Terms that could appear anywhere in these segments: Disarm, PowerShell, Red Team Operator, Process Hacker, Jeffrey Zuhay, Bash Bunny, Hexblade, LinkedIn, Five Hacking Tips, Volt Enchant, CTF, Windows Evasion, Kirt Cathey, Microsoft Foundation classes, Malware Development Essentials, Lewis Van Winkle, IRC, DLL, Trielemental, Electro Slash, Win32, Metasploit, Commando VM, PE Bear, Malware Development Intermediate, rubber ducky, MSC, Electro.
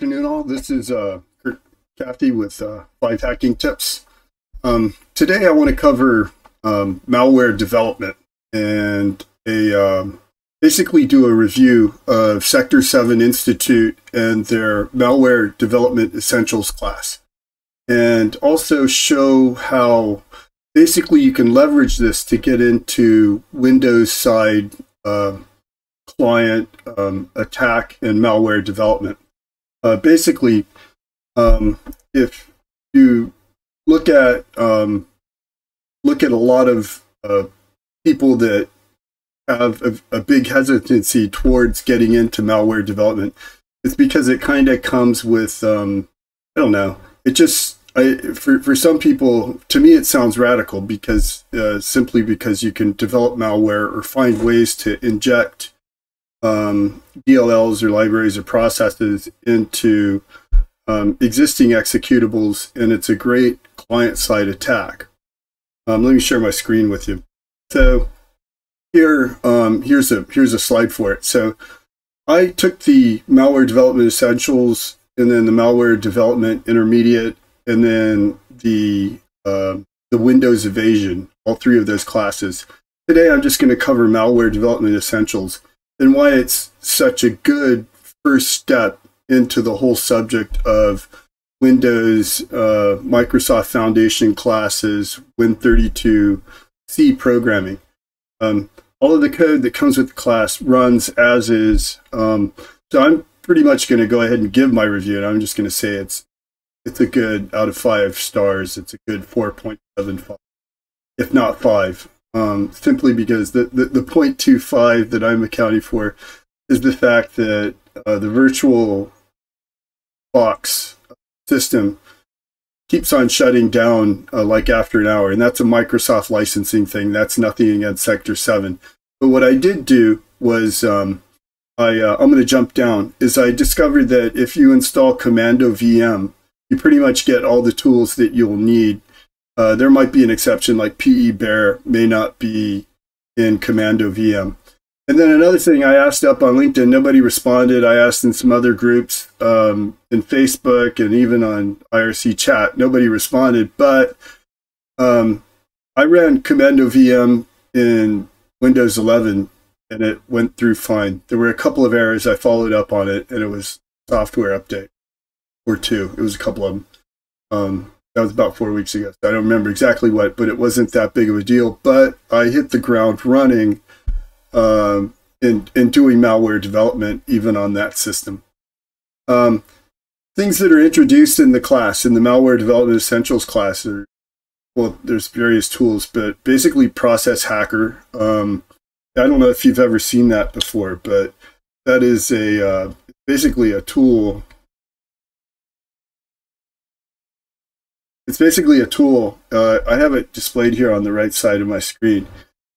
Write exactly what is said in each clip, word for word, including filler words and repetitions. afternoon all. This is uh, Kirt Cathey with uh, Five Hacking Tips. Um, today I want to cover um, malware development and a, um, basically do a review of Sektor seven Institute and their Malware Development Essentials class. And also show how basically you can leverage this to get into Windows side uh, client um, attack and malware development. Uh, basically, um, if you look at um, look at a lot of uh, people that have a, a big hesitancy towards getting into malware development, it's because it kind of comes with um, I don't know. It just I, for for some people, to me, it sounds radical because uh, simply because you can develop malware or find ways to inject Um, D L Ls or libraries or processes into um, existing executables, and it's a great client-side attack. Um, let me share my screen with you. So here, um, here's a here's a slide for it. So I took the Malware Development Essentials, and then the Malware Development Intermediate, and then the uh, the Windows Evasion. All three of those classes. Today, I'm just going to cover Malware Development Essentials, and why it's such a good first step into the whole subject of Windows, uh, Microsoft Foundation classes, Win thirty-two, C programming. Um, all of the code that comes with the class runs as is. Um, so I'm pretty much going to go ahead and give my review, and I'm just going to say it's it's a good out of five stars. It's a good four point seven five, if not five. Um, simply because the, the, the zero point two five that I'm accounting for is the fact that uh, the virtual box system keeps on shutting down uh, like after an hour, and that's a Microsoft licensing thing. That's nothing against Sektor seven. But what I did do was, um, I, uh, I'm going to jump down, is I discovered that if you install Commando V M, you pretty much get all the tools that you'll need. Uh, there might be an exception, like P E Bear may not be in Commando V M. And then another thing I asked up on LinkedIn, nobody responded. I asked in some other groups, um, in Facebook and even on I R C chat, nobody responded. But um, I ran Commando V M in Windows eleven, and it went through fine. There were a couple of errors. I followed up on it, and it was software update or two. It was a couple of them. Um, That was about four weeks ago. I don't remember exactly what, but it wasn't that big of a deal. But I hit the ground running um, in, in doing malware development, even on that system. Um, things that are introduced in the class, in the Malware Development Essentials class, are, well, there's various tools, but basically Process Hacker. Um, I don't know if you've ever seen that before, but that is a uh, basically a tool. It's basically a tool. Uh, I have it displayed here on the right side of my screen,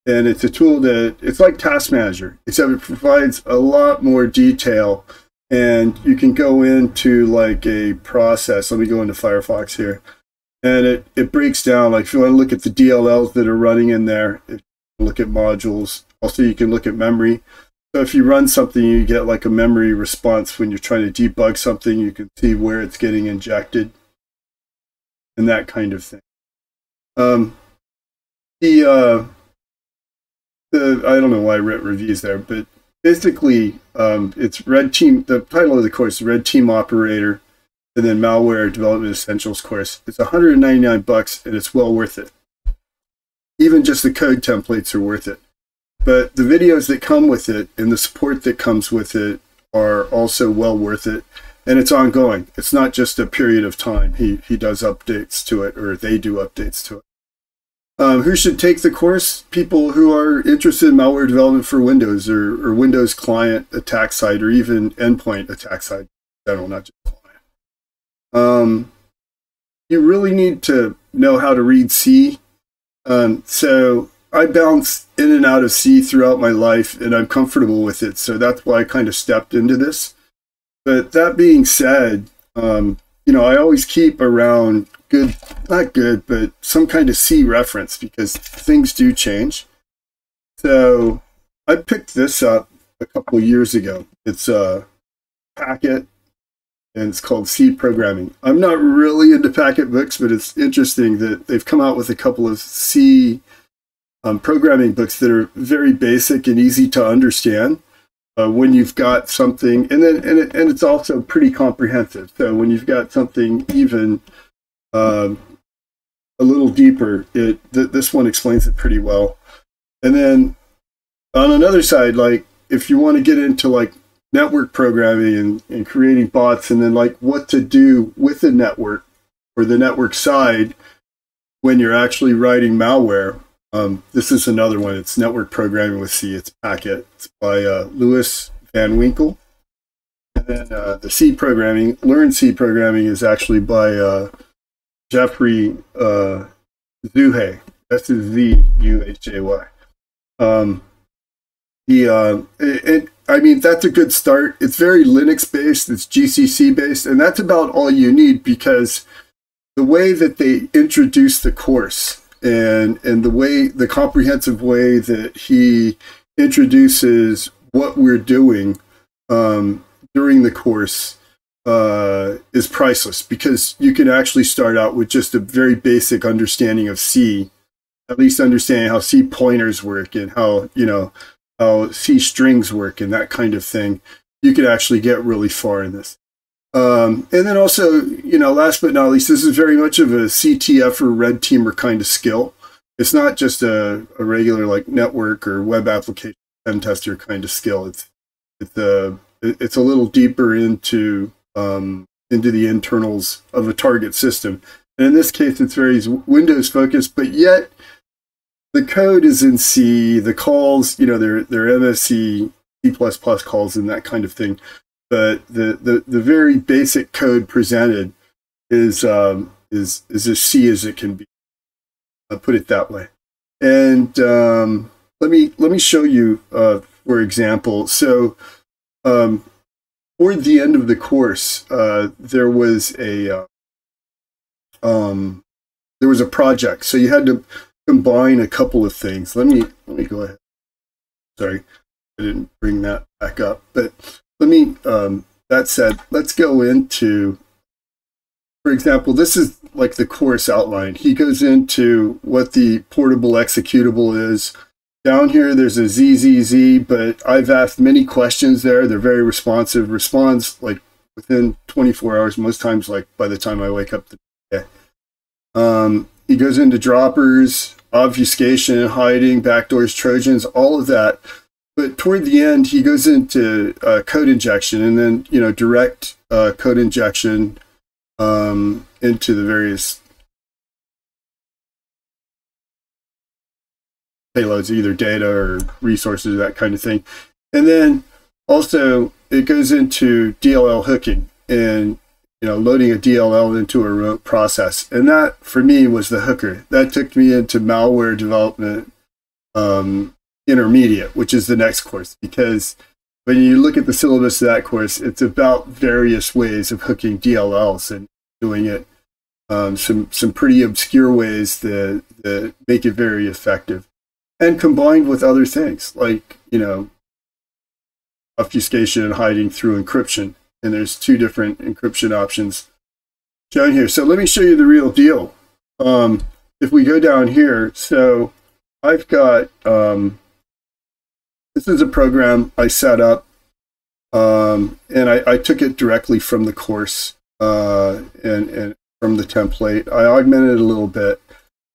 and it's a tool that it's like Task Manager, except it provides a lot more detail. And you can go into like a process. Let me go into Firefox here, and it it breaks down. Like if you want to look at the D L Ls that are running in there, if you look at modules. Also, you can look at memory. So if you run something, you get like a memory response when you're trying to debug something. You can see where it's getting injected, and that kind of thing. Um, the, uh, the I don't know why I wrote reviews there, but basically um, it's Red Team, the title of the course, Red Team Operator, and then Malware Development Essentials course. It's one hundred ninety-nine bucks, and it's well worth it. Even just the code templates are worth it. But the videos that come with it and the support that comes with it are also well worth it. And it's ongoing. It's not just a period of time. He, he does updates to it, or they do updates to it. Um, who should take the course? People who are interested in malware development for Windows, or, or Windows client attack side, or even endpoint attack side in general, not just client. Um, you really need to know how to read C. Um, so I bounce in and out of C throughout my life, and I'm comfortable with it. So that's why I kind of stepped into this. But that being said, um, you know, I always keep around good, not good, but some kind of C reference, because things do change. So I picked this up a couple years ago. It's a packet and it's called C programming. I'm not really into packet books, but it's interesting that they've come out with a couple of C um, programming books that are very basic and easy to understand uh, when you've got something, and then and, it, and it's also pretty comprehensive. So when you've got something even um, a little deeper, it th this one explains it pretty well. And then on another side, like if you want to get into like network programming and, and creating bots, and then like what to do with the network or the network side when you're actually writing malware. Um, this is another one. It's Network Programming with C. It's Packet. It's by uh, Lewis Van Winkle. And then uh, the C programming, Learn C programming, is actually by uh, Jeffrey uh, Zuhay. That's Z U H A Y. Um, he, uh, it, it, I mean, that's a good start. It's very Linux-based, it's G C C-based, and that's about all you need, because the way that they introduce the course and, and the way, the comprehensive way that he introduces what we're doing um, during the course uh, is priceless, because you can actually start out with just a very basic understanding of C, at least understanding how C pointers work and how, you know, how C strings work and that kind of thing. You could actually get really far in this. Um, and then also, you know, last but not least, this is very much of a C T F or red teamer kind of skill. It's not just a, a regular like network or web application pen tester kind of skill. It's it's a it's a little deeper into um, into the internals of a target system. And in this case, it's very Windows focused, but yet the code is in C, the calls, you know, they're, they're M S C, C plus plus calls and that kind of thing. But the, the, the very basic code presented is, um, is, is as C as it can be. I'll put it that way. And um, let, me, let me show you, uh, for example. So um, toward the end of the course, uh, there was a, uh, um, there was a project. So you had to combine a couple of things. Let me let me go ahead. Sorry, I didn't bring that back up. But let me. Um, that said, let's go into, for example, this is like the course outline. He goes into what the portable executable is. Down here, there's a Z Z Z, but I've asked many questions there. They're very responsive. Responds like within twenty-four hours, most times. Like by the time I wake up the day. Um, He goes into droppers, obfuscation, hiding, backdoors, Trojans, all of that. But toward the end, he goes into uh, code injection, and then, you know, direct uh, code injection um, into the various payloads, either data or resources, that kind of thing. And then also it goes into D L L hooking and, you know, loading a D L L into a remote process. And that, for me, was the hooker. That took me into Malware Development um, Intermediate, which is the next course. Because when you look at the syllabus of that course, it's about various ways of hooking D L Ls and doing it um, some, some pretty obscure ways that, that make it very effective. And combined with other things, like, you know, obfuscation and hiding through encryption. And there's two different encryption options shown here. So let me show you the real deal. Um, if we go down here, so I've got, um, this is a program I set up, um, and I, I took it directly from the course uh, and, and from the template. I augmented it a little bit,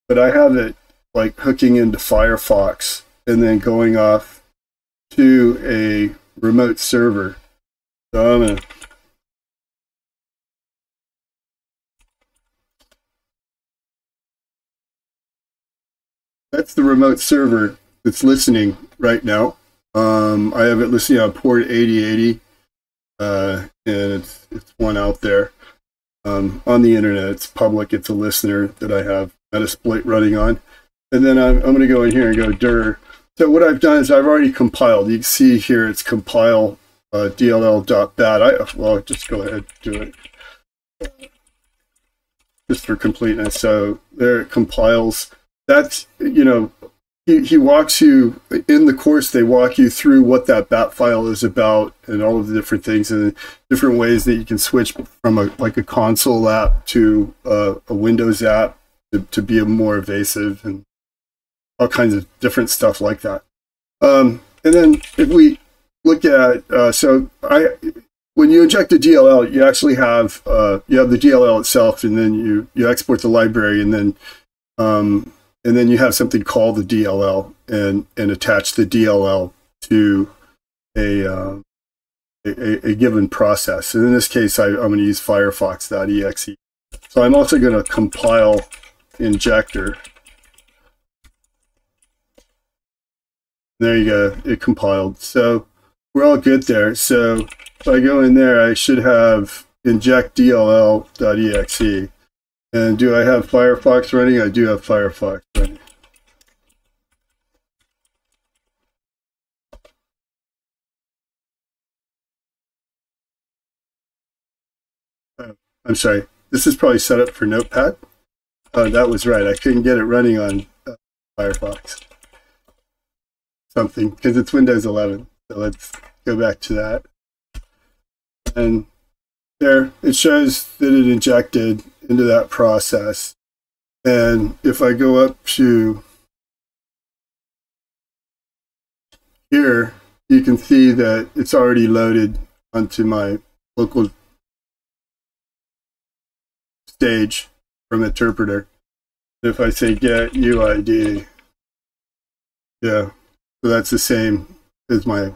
but I have it like hooking into Firefox and then going off to a remote server. So I'm gonna that's the remote server that's listening right now. Um, I have it listening on port eighty eighty, uh, and it's, it's one out there um, on the internet. It's public. It's a listener that I have Metasploit running on. And then I'm, I'm going to go in here and go dir. So what I've done is I've already compiled. You can see here it's compile Uh, D L L dot bat. I, well, I'll just go ahead and do it just for completeness. So there it compiles. That's, you know, he, he walks you, in the course, they walk you through what that bat file is about and all of the different things and different ways that you can switch from a, like a console app to uh, a Windows app to, to be a more evasive and all kinds of different stuff like that. Um, and then if we look at, uh, so I, when you inject a D L L, you actually have, uh, you have the D L L itself, and then you, you export the library, and then, um, and then you have something called the D L L and, and attach the D L L to a, uh, a, a given process. And in this case, I, I'm going to use Firefox dot E X E. So I'm also going to compile injector. There you go. It compiled. So we're all good there. So if I go in there, I should have inject D L L dot E X E. And do I have Firefox running? I do have Firefox running. Oh, I'm sorry. This is probably set up for Notepad. Oh, that was right. I couldn't get it running on uh, Firefox. Something, because it's Windows eleven. So let's go back to that. And there, it shows that it injected into that process. And if I go up to here, you can see that it's already loaded onto my local stage from interpreter. If I say get U I D, yeah, so that's the same as my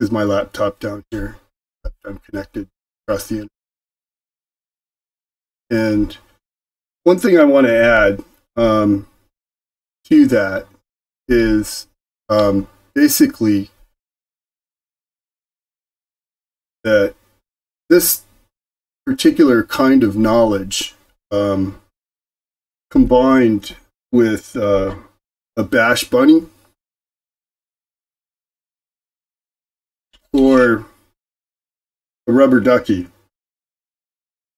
as my laptop down here. I'm connected across the internet. And one thing I want to add um, to that is um, basically that this particular kind of knowledge um, combined with uh, a Bash Bunny or a rubber ducky.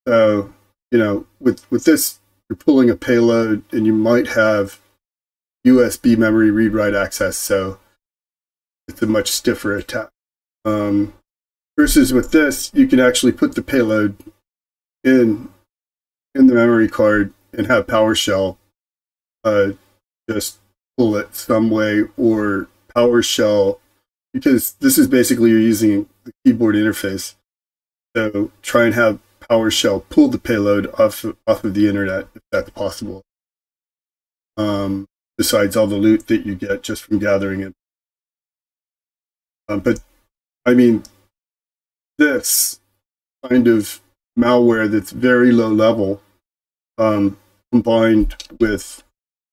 So, you know, with, with this, you're pulling a payload and you might have U S B memory read-write access, so it's a much stiffer attack. Um, versus with this, you can actually put the payload in, in the memory card and have PowerShell uh, just pull it some way, or PowerShell, because this is basically you're using the keyboard interface. So try and have PowerShell pull the payload off of, off of the internet if that's possible. Um, besides all the loot that you get just from gathering it. Um, but I mean, this kind of malware that's very low level, um, combined with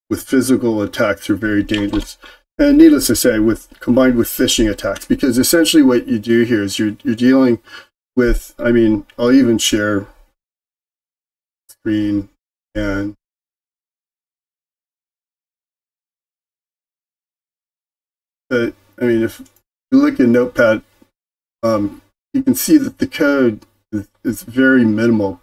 with physical attacks, are very dangerous. And needless to say, with combined with phishing attacks, because essentially what you do here is you're you're dealing with, I mean, I'll even share screen and but I mean, if you look in Notepad, um, you can see that the code is, is very minimal.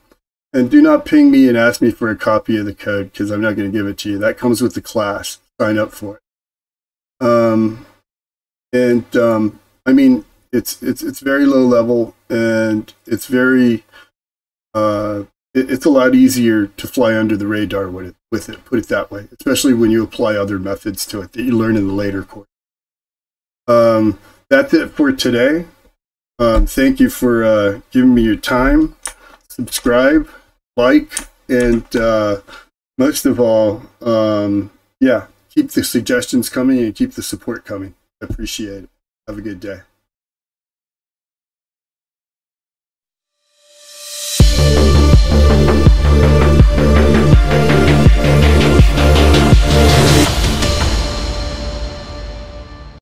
And do not ping me and ask me for a copy of the code, because I'm not going to give it to you. That comes with the class. Sign up for it. Um, and, um, I mean, it's, it's, it's very low level, and it's very, uh, it, it's a lot easier to fly under the radar with it, with it, put it that way, especially when you apply other methods to it that you learn in the later course. Um, that's it for today. Um, thank you for, uh, giving me your time. Subscribe, like, and, uh, most of all, um, yeah. Keep the suggestions coming and keep the support coming. I appreciate it. Have a good day.